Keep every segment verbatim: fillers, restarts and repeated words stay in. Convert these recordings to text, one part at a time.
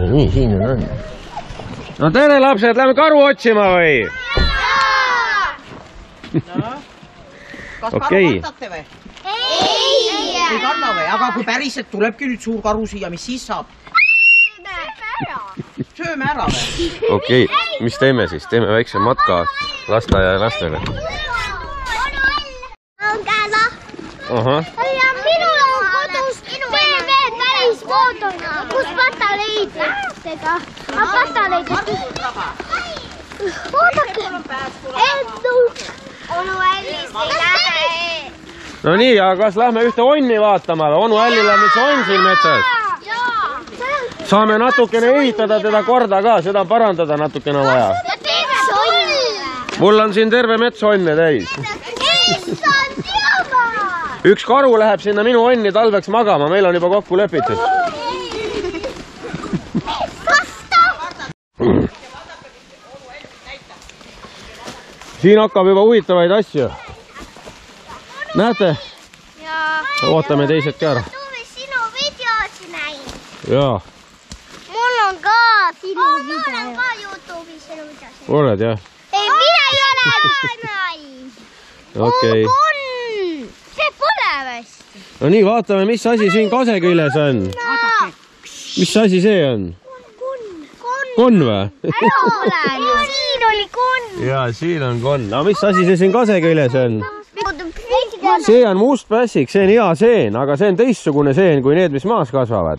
nii siin on. No tere lapsed, lähme karu otsima või? Jaa! Kas karu võtate või? Ei! Ei kanna või? Aga kui päriselt tulebki nüüd suur karu siia, mis siis saab? Sööme ära või? Okei, mis teeme siis? Teeme väikse matka lasteaia lastele. Minul on kodus T V välismooduna, kus pataleid nähtega. Aga pataleid nähtega. Oodake! Enduk! Onu Ällis ei lähe. No nii, aga kas lähme ühte onni vaatama? Onu Ällile, mis on siin metsas? Saame natukene ehitada teda korda ka, seda parandada natukene vaja. Mul on siin terve mets onne täis. Üks karu läheb sinna minu onni talveks magama, meil on juba kokku lepitud. Siin hakkab juba huvitavaid asju. Näete? Ootame teised ka ära. Jaa. Mul on ka sinu video. Mul on ka YouTube'i sinu video. Oled, jah? Ei, mina ei ole naid. Okei. On! See pole vast. No nii, vaatame, mis asi siin kase küljes on. Mis asi see on? Konn. Konn või? Ära ole. Siin oli konn. Jaa, siin on konn. Aga mis asi see siin kase küljes on? See on must pässik, see on hea seen, aga see on teissugune seen kui need, mis maas kasvavad.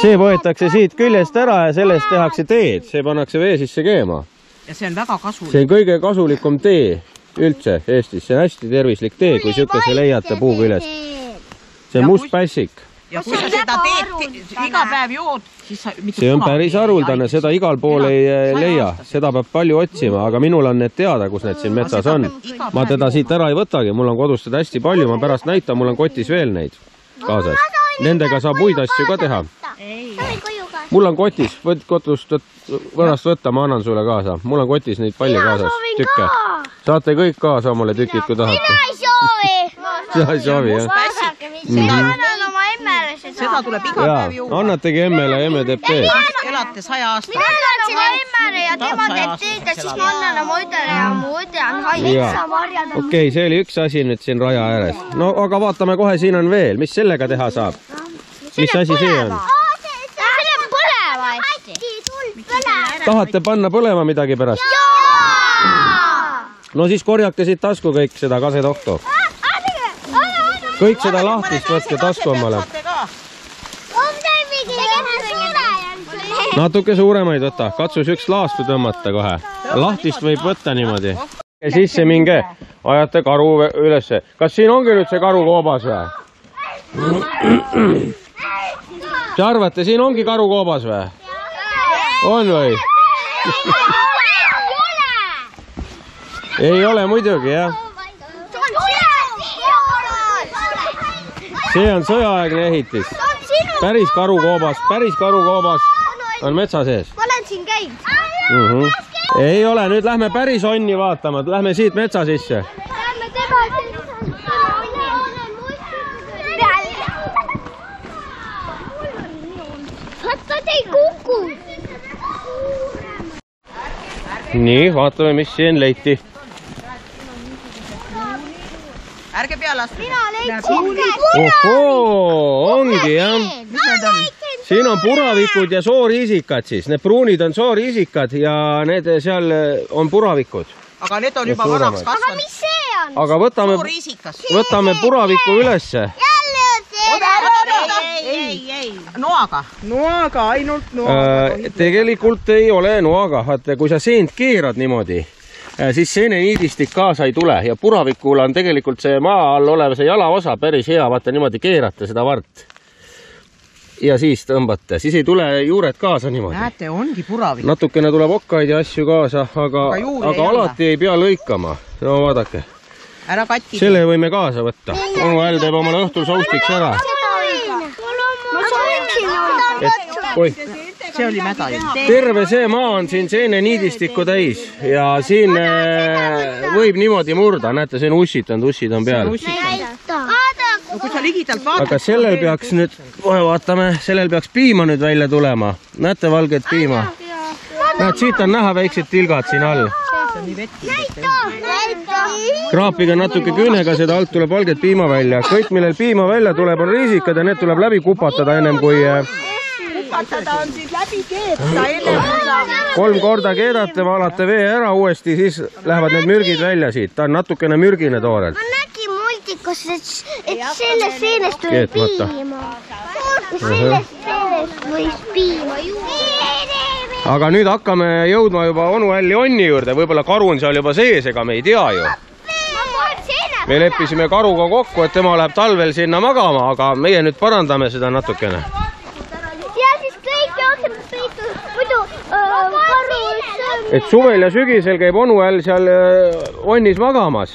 See võetakse siit küljest ära ja sellest tehakse teed, see pannakse vee sisse keema. Ja see on väga kasulik. See on kõige kasulikum tee üldse Eestis, see on hästi tervislik tee, kui see leiate puu küljest. See on must pässik. Ja kui sa seda teed iga päev jood, siis sa... See on päris haruldane, seda igal pool ei leia, seda peab palju otsima, aga minul on need teada, kus need siin metsas on. Ma teda siit ära ei võtagi, mul on kodus seda hästi palju, ma pärast näitan, mul on kotis veel neid kaasas. Nendega saab muid asju ka teha. Mul on kotis, võid kodust võrast võtta, ma annan sulle kaasa. Mul on kotis neid palju kaasas, tükke. Saate kõik kaasa omale tükid, kui tahate. Mina ei soovi! Seda ei soovi, jah. Seda tuleb iga päev juua. Annategi emmele, emme teeb teed. Elate saja aastat. Mina elan siin emmele ja tema teeb teed, siis ma annan oma üdele ja mu üde on haid. Okei, see oli üks asi nüüd siin raja ääres. No aga vaatame kohe, siin on veel. Mis sellega teha saab? Mis asi see on? Selle põlema hästi. Tahate panna põlema midagi pärast? No siis korjake siit tasku kõik seda kasetohtu. Kõik seda lahtist võtke tasku omale. Natuke suuremaid võta, katsus üks laastu tõmmata kohe. Lahtist võib võtta niimoodi. Ja sisse minge, ajate karu ülesse. Kas siin ongi nüüd see karu koobas või? Te arvate, siin ongi karu koobas või? On või? Ei ole muidugi, jah. See on sõjaaegne ehitis. Päris karu koobas, päris karu koobas. On metsa sees. Ma olen siin käinud. Ei ole, nüüd lähme päris onni vaatama. Lähme siit metsa sisse. Nii, vaatame, mis siin leiti. Ärge pealast. Mina leidsin käes. Ohoo, ongi jah. Mis nad on? Siin on puravikud ja sooriisikad siis. Need pruunid on sooriisikad ja need seal on puravikud. Aga need on juba vanaks kasvanud. Aga mis see on? Aga võtame puraviku ülesse. Jälle on see! Ei, ei, ei. Noaga. Noaga, ainult noaga. Tegelikult ei ole noaga. Kui sa seent keerad niimoodi, siis seeneniidistik kaasa ei tule. Ja puravikul on tegelikult see maa all olev see jalaosa päris hea. Vaata niimoodi keerata seda vart. Ja siis tõmbate, siis ei tule juured kaasa niimoodi. Näete, ongi puravik. Natukene tuleb okkaid ja asju kaasa, aga alati ei pea lõikama. No vaadake. Ära katki. Selle võime kaasa võtta. Onu Äll teeb omale õhtul saustiks ära. Terve see maa on siin seeneniidistiku täis ja siin võib niimoodi murda. Näete, see on ussid, ussid on peal. Vaadake. väga ligidalt vaatad. Aga sellel peaks nüüd, kohe vaatame, sellel peaks piima nüüd välja tulema. Näete valget piima? Näed, siit on näha väiksed tilgad siin all. Kraapiga natuke küünega, seda alt tuleb valget piima välja. Kõik, millel piima välja tuleb, on riisikad ja need tuleb läbi kupatada ennem kui... Kupatada on siin läbi keeta. Kolm korda keedate, valate vee ära uuesti, siis lähevad need mürgid välja siit. Ta on natukene mürgine toorelt. Ma nägin multikus, et selle seenest tuli piima. Sellest seenest võis piima juurde. Aga nüüd hakkame jõudma juba onu Älli onni juurde. Võibolla karu on seal juba sees, ega me ei tea ju. Me leppisime karuga kokku, et tema läheb talvel sinna magama, aga meie nüüd parandame seda natukene. Ja siis kõik jookseb peitu, muidu karu sõmmi. Et suvel ja sügisel käib onu Äll seal onnis magamas.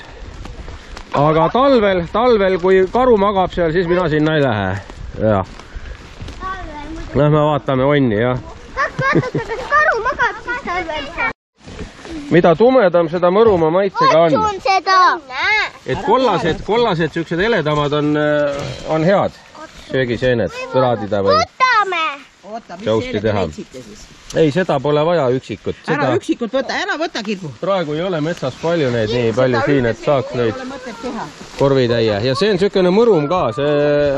Aga talvel, talvel, kui karu magab seal, siis mina sinna ei lähe. Jah. Lähme vaatame onni, jah. Karu magab siis talvel. Mida tumedam, seda mõruma maitsega on. Et kollased, kollased, süksed eledamad on head. Söögiseened, tõraadida või... Võtame! Oota, mis seenega leidsite siis? Ei, seda pole vaja üksikut. Ära üksikut võta, ära võta kirgu. Praegu ei ole metsas palju neid nii palju siin, et saaks nüüd korvitäie. Ja see on sükene mõrum ka, see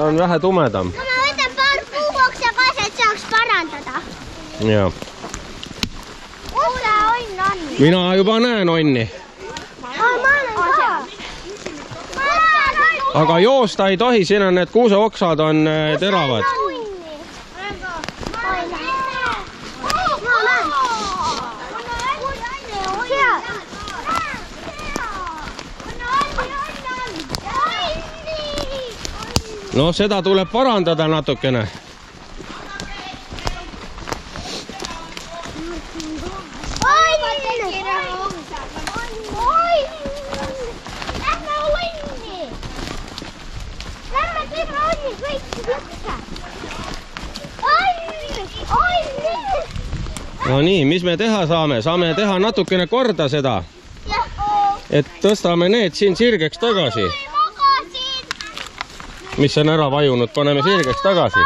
on vähe tumedam. Ma võtan paar puukoks ja kaasa, et saaks parandada. Jaa. Mina juba näen onni. Aga joosta ei tohi, siin on need kuuseoksad on teravad. No seda tuleb parandada natukene. No nii, mis me teha saame? Saame teha natukene korda seda, et tõstame need siin sirgeks tagasi. Mis on ära vajunud, paneme sirgeks tagasi.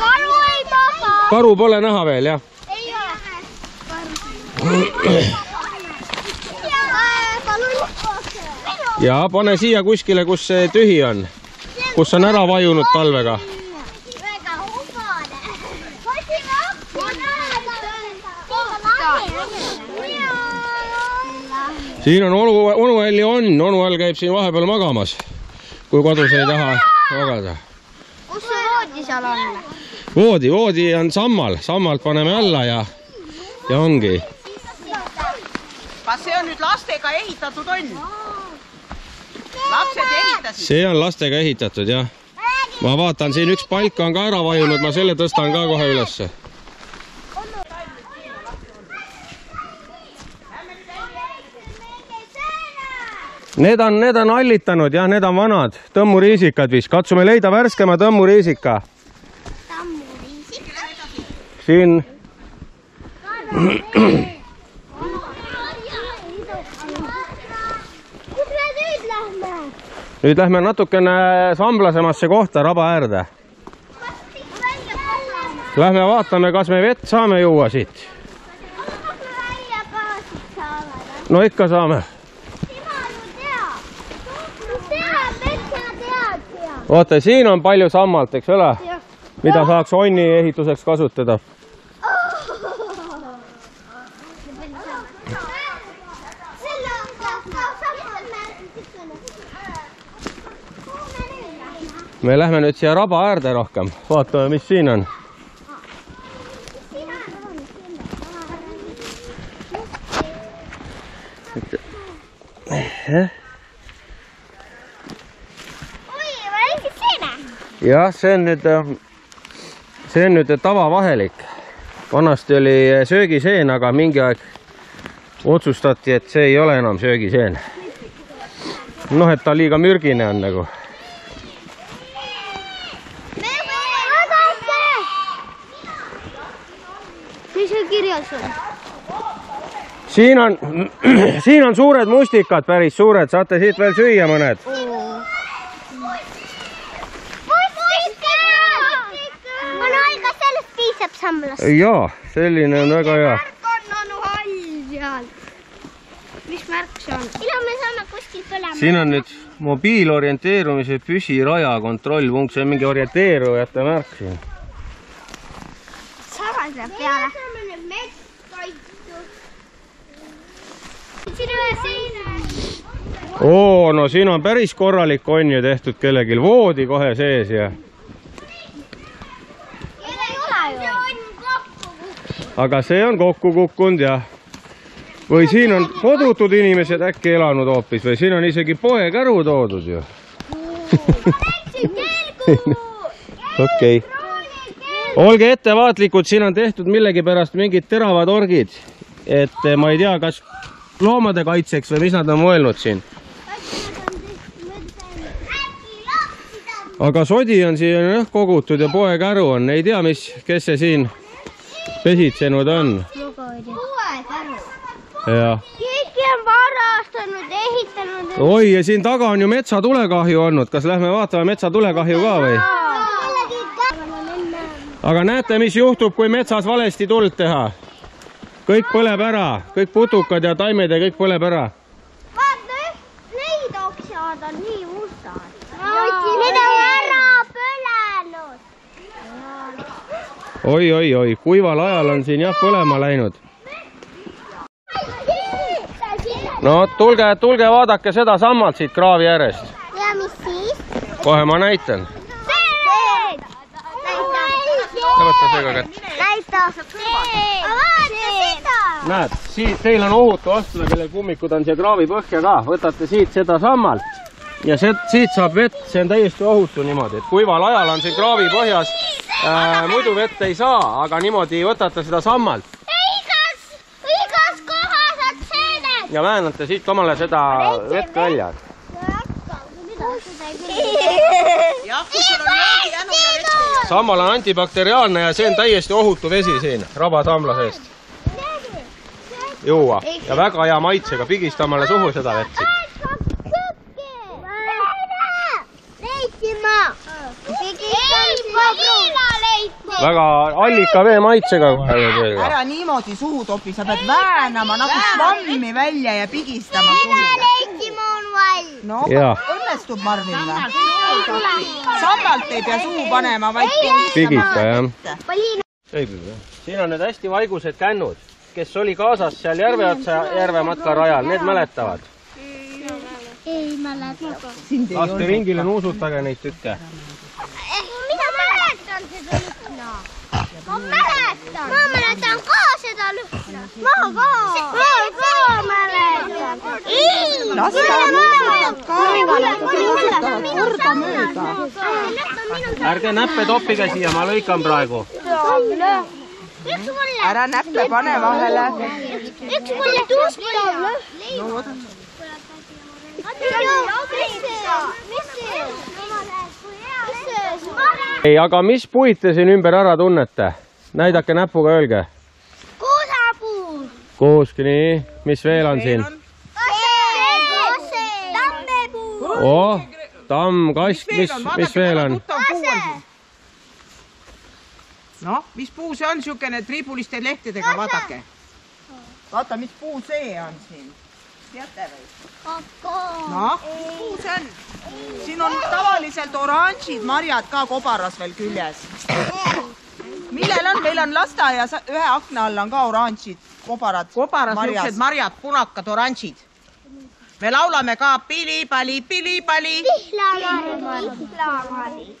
Karu ei maga! Karu pole näha veel, jah? Ei ole. Ja pane siia kuskile, kus see tühi on, kus on ära vajunud talvega. Siin on onu Älli onn, onu Äll käib siin vahepeal magamas, kui kodus ei taha magada. Kus see voodi seal on? Voodi, voodi on sammal, sammalt paneme alla ja ongi. Kas see on nüüd lastega ehitatud onn? Lapsed ehitasid? See on lastega ehitatud, jah. Ma vaatan, siin üks palk on ka ära vajunud, ma selle tõstan ka kohe ülesse. Need on, need on allitanud, jah, need on vanad tõmmuriisikad vist. Katsume leida värskema tõmmuriisika. Tõmmuriisika? Siin. Kus me nüüd lähme? Nüüd lähme natukene samblasemasse kohta, raba äärde. Lähme vaatame, kas me vett saame juua siit. No ikka saame. Vaata, siin on palju sammalt, eks ole, mida saaks onni ehituseks kasutada. Me lähme nüüd siia raba äärde rohkem. Vaatame, mis siin on. Jah. Jah, see on nüüd, see on nüüd tavavahelik. Vanasti oli söögiseen, aga mingi aeg otsustati, et see ei ole enam söögiseen. Noh, et ta liiga mürgine on nagu. Mis on kirjas on? Siin on, siin on suured mustikad, päris suured. Saate siit veel süüa mõned. ramlast. Jaa, selline on väga hea. Märk on on hall seal. Mis märk see on? Ila me saame kuskil põlema. Siin on nüüd mobiilorienteerumise püsiraja kontrollpunkt. See on mingi orienteerujate märk siin. Saras läheb peale. Meie saame nüüd metskaitu. Siin üle siin. Oo, no siin on päris korralik on ju tehtud kellegil. Voodi kohe sees ja... Aga see on kokku kukkunud ja... Või siin on kodutud inimesed äkki elanud hoopis või siin on isegi poekäru toodud ju. Okei. Olge ettevaatlikud, siin on tehtud millegi pärast mingid teravad orgid. Et ma ei tea, kas... loomade kaitseks või mis nad on mõelnud siin. Aga sodi on siin kogutud ja poekäru on. Ei tea, mis, kes see siin pesitsenud on. Ja. Keegi on varastanud, ehitanud. Oi, ja siin taga on ju metsatulekahju olnud. Kas lähme vaatame metsatulekahju ka või? Aga näete, mis juhtub, kui metsas valesti tuld teha. Kõik põleb ära, kõik putukad ja taimed ja kõik põleb ära. Vaata, neid oksjad on nii mustad. Need on ära põlenud. Oi, oi, oi, kuival ajal on siin jah põlema läinud. No tulge, tulge vaadake seda sammalt siit kraavi äärest. Ja mis siis? Kohe ma näitan. Teed! Võtta see ka kätte. Näita! Näed, siit teil on ohutu astuda, kelle kummikud on siia kraavi põhja ka. Võtate siit seda sammalt ja siit saab vett, see on täiesti ohutu niimoodi. Kuival ajal on siin kraavi põhjas, muidu vett ei saa, aga niimoodi võtate seda sammalt. Igas kohas on seened! Ja väänate siit omale seda vett välja. Sammal on antibakteriaalne ja see on täiesti ohutu vesi siin, rabasamla seest. Juua ja väga hea maitsega, pigista omale suhu seda vetsi. Väga allika vee maitsega. Ära niimoodi suhu topi, sa pead väänama nagu svammi välja ja pigistama suhu. No, õnnestub Marvinga. Sammalt ei pea suu panema, vaid pigita, jah. Siin on need hästi vaigused kännud, kes oli kaasas seal järveotsa järvematla rajal, need mäletavad. Ei mäletavad. Laste ringile nuusutage neid tükke. Mida mäletan seda lühna? Ma mäletan. Ma mäletan ka seda lühna. Ma ka. Ma ka mäletan. Ei! Ärge näppe toppige siia, ma lõikan praegu. Ära näppe pane vahele. Üks mulle tuus mulle. Ei, aga mis puid te siin ümber ära tunnete? Näidake näpuga, öelge. Kuusapuu. Kuuski, nii. Mis veel on siin? Oh, tamm, kask, mis veel on? Noh, mis puu see on, siukene triibuliste lehtedega, vaadake. Vaata, mis puu see on siin. Teate või? Noh, mis puu see on? Siin on tavaliselt oranžid, marjad ka kobaras veel küljes. Millel on? Meil on lastaja, ühe akna all on ka oranžid, kobarad, marjas. Marjad, punakad, oranžid. Me laulame ka pilipali, pilipali.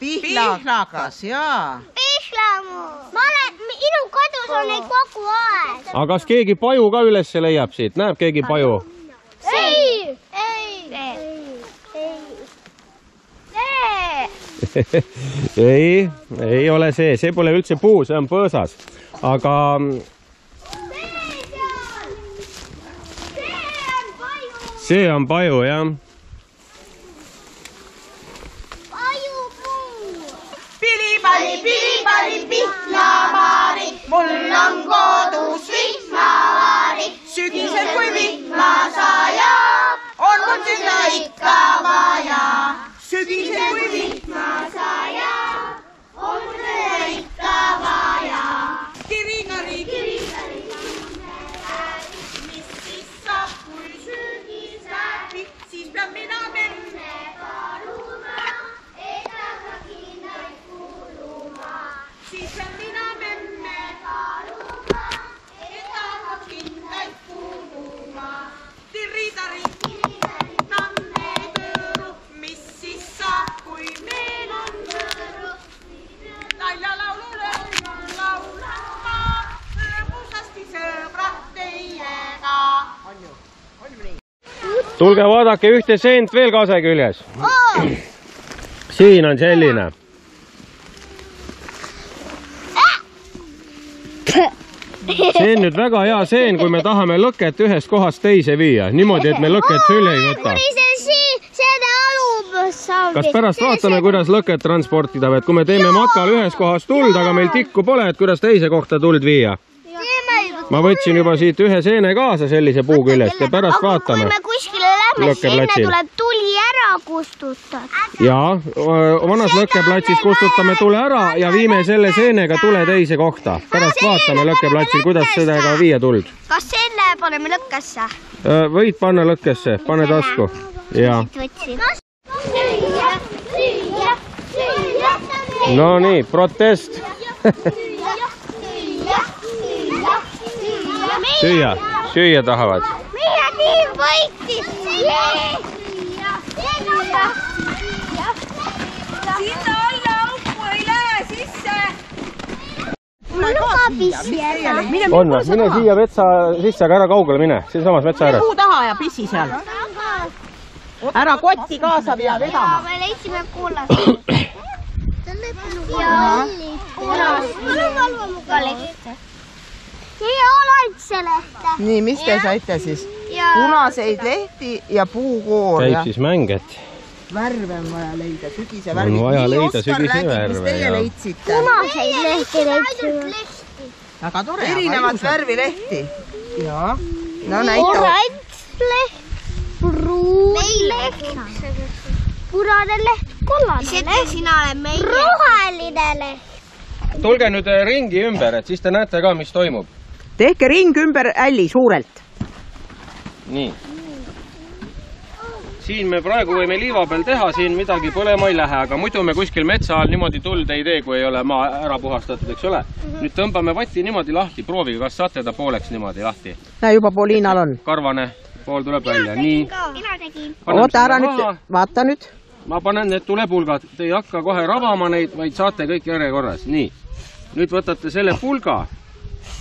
Pihlakas. Pihlakas, jaa. Pihlamu. Ma olen, minu kodus on neid kogu aeg. Aga kas keegi paju ka üles leiab siit? Näeb keegi paju? Ei! Ei! Ei! Ei, ei ole see. See pole üldse puu, see on põõsas. Aga... See on paju, jah. Pajupuu! Pilipali, pilipali, pihlavaari, mul on kodus vihmavaari. Sügisel kui vihma saja, on mul sinna ikka vaja. Sügisel kui vihma saja, on mul sinna ikka vaja. tulge vaadake, ühte seent veel kase küljes. Oh! Siin on selline. See on nüüd väga hea seen, kui me tahame lõket ühest kohast teise viia. Niimoodi, et me lõket sülje ei võta. Kas pärast vaatame, kuidas lõket transportida, et kui me teeme matkal ühes kohas tuld, aga meil tikku pole, et kuidas teise kohta tuld viia. Ma võtsin juba siit ühe seene kaasa sellise puu küljest ja pärast vaatame. Kui me kuskile lähme, seene tuleb tuli ära kustutada. Jaa, vanas lõkkeplatsis kustutame tule ära ja viime selle seenega tule teise kohta. Pärast vaatame lõkkeplatsil, kuidas seda ka viia tuld. Kas seene paneme lõkkesse? Võid panna lõkkesse, pane tasku. Jaa. No nii, protest. Süüa, süüa tahavad. Meie nii võitis. Sinna alla auku ei lähe sisse. Mul lukab issi ära. On, mine siia vetsa sisse, aga ära kaugele mine. Siin samas vetsa ära. Kuu taha ja pissi seal. Ära kotti kaasa pea vedama. Me leidsime kuulas. Ja olid kuulas. Nii olaitse lehte. Nii, mis te saite siis? Punaseid lehti ja puukoor. Käib siis mänget. Värve on vaja leida, sügise värve. On vaja leida sügise värve. Mis teie leidsite? Punaseid lehti leidsime. Väga tore. Erinevat värvi lehti. Jaa. No näita. Orants leht. Pruunleht, punane leht, kollane leht, roheline leht. Tulge nüüd ringi ümber, et siis te näete ka, mis toimub. Tehke ring ümber älli suurelt. Nii. Siin me praegu võime liiva peal teha, siin midagi põlema ei lähe, aga muidu me kuskil metsa all niimoodi tuld ei tee, kui ei ole maa ära puhastatud, eks ole. Nüüd tõmbame vatti niimoodi lahti, proovige, kas saate ta pooleks niimoodi lahti. Näe, juba Poliinal on. Karvane. Pool tuleb välja, nii. Oota, ära nüüd, vaata nüüd. Ma panen need tulepulgad, te ei hakka kohe rabama neid, vaid saate kõik järjekorras, nii. Nüüd võtate selle pulga,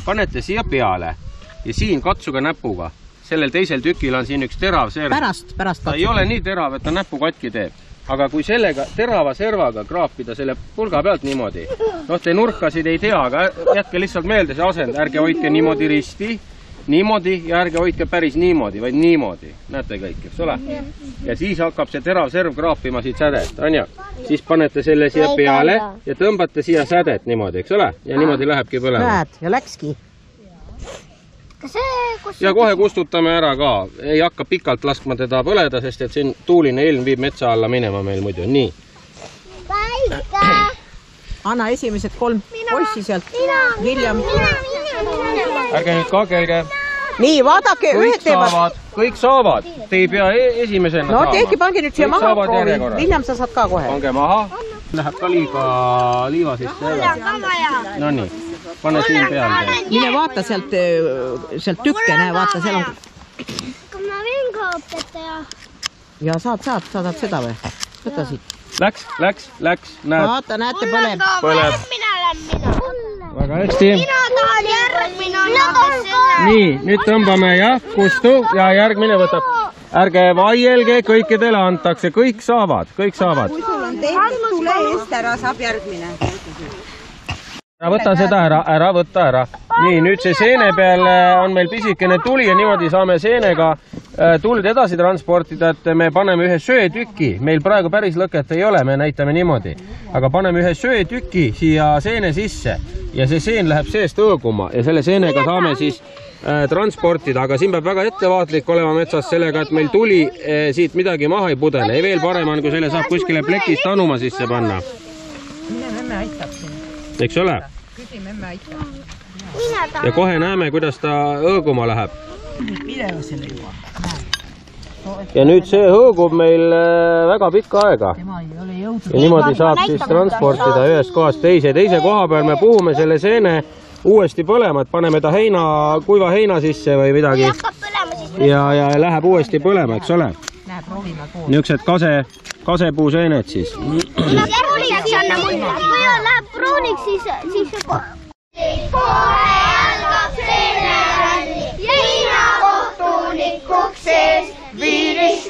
panete siia peale ja siin katsuge näpuga. Sellel teisel tükil on siin üks terav serv. Pärast, pärast katsuge. Ta ei ole nii terav, et ta näpu katki teeb. Aga kui sellega terava servaga kraapida selle pulga pealt niimoodi, noh, te nurkasid ei tea, aga jätke lihtsalt meelde see asend, ärge hoidke niimoodi risti. Niimoodi ja ärge hoidke päris niimoodi, vaid niimoodi. Näete kõik, eks ole? Ja siis hakkab see terav serv kraapima siit sädet, Anja. Siis panete selle siia peale ja tõmbate siia sädet niimoodi, eks ole? Ja niimoodi lähebki põlema. Näed, ja läkski. Ja kohe kustutame ära ka. Ei hakka pikalt laskma teda põleda, sest et siin tuuline ilm viib metsa alla minema meil muidu. Nii. Paika! Anna esimesed kolm poissi sealt. Mina, mina. Ärge nüüd kagelge. Nii, vaadake, ühed teevad. Kõik saavad. Te ei pea esimesena saama. No tehki, pange nüüd siia maha proovi. Viljam, sa saad ka kohe. Pange maha. Läheb ka liiga liiva sisse ära. No nii, pane siin peale. Mine vaata sealt tükke, näe, vaata, seal on. Kui ma võin ka õpeta ja. Ja saad, saad, saadad seda või? Võta siit. Läks, läks, läks. Vaata, näete, põleb. Põleb. Mina olen mina. Väga hästi. Nii, nüüd tõmbame ja kustu ja järgmine võtab. Ärge vaielge, kõikidele antakse, kõik saavad, kõik saavad. Kui sul on tehtud, tule eest ära, saab järgmine. Võta seda ära, ära võtta ära. Nii, nüüd see seene peal on meil pisikene tuli ja niimoodi saame seenega tuld edasi transportida, et me paneme ühe söetüki. Meil praegu päris lõket ei ole, me näitame niimoodi. Aga paneme ühe söetüki siia seene sisse ja see seen läheb seest õõguma ja selle seenega saame siis transportida. Aga siin peab väga ettevaatlik olema metsas sellega, et meil tuli siit midagi maha ei pudene. Ei veel parem on, kui selle saab kuskile plekist anuma sisse panna. Mine memme aitab siin. Eks ole? Ja kohe näeme, kuidas ta õõguma läheb. Ja nüüd see õõgub meil väga pikka aega. Ja niimoodi saab siis transportida ühes kohas teise. Teise koha peal me puhume selle seene uuesti põlema, et paneme ta kuiva heina sisse või midagi. Ja läheb uuesti põlema, eks ole? Niisugused kasepuu seened siis. Kui on läheb pruuniks, siis juba. Kohe algab seene ralli, liina kohtunikuks sees, viiris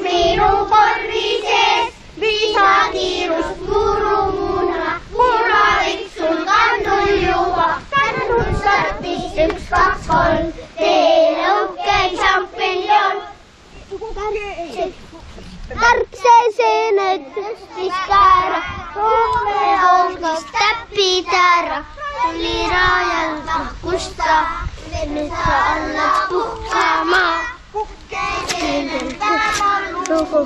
Piskara, homme hommist täppida ära, oli rajal tahkusta, nüüd sa annad puhkama. Kukkeidel tämal lugu,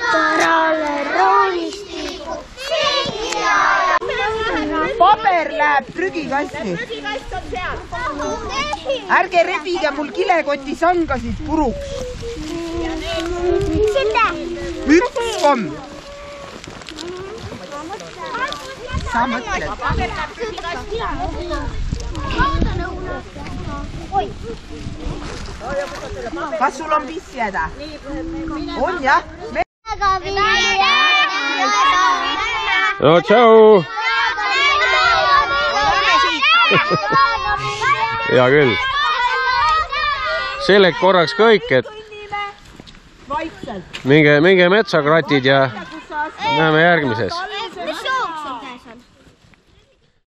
parale roolistiku, seegi aja. Paber läheb trügikassi. Trügikass on seal. Ärge rebige mul kilekoti sangasid puruks. Seda. Üks on. Sa mõtled. Kas sul on pissi häda? On jah? No tšau! Hea küll. Selle korraks kõik, et minge metsakratid ja näeme järgmises.